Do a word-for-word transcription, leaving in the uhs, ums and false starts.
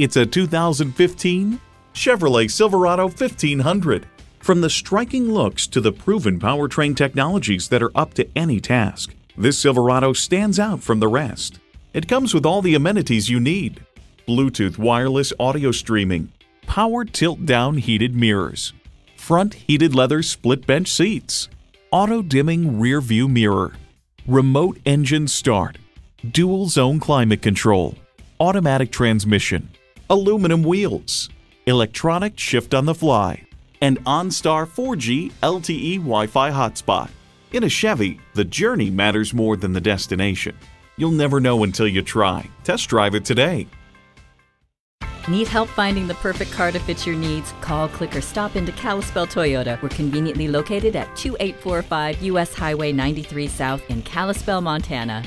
It's a two thousand fifteen Chevrolet Silverado fifteen hundred. From the striking looks to the proven powertrain technologies that are up to any task, this Silverado stands out from the rest. It comes with all the amenities you need: Bluetooth wireless audio streaming, power tilt-down heated mirrors, front heated leather split bench seats, auto-dimming rear-view mirror, remote engine start, dual-zone climate control, automatic transmission, aluminum wheels, electronic shift on the fly, and OnStar four G L T E Wi-Fi hotspot. In a Chevy, the journey matters more than the destination. You'll never know until you try. Test drive it today. Need help finding the perfect car to fit your needs? Call, click, or stop into Kalispell Toyota. We're conveniently located at two eight four five U S Highway ninety-three South in Kalispell, Montana.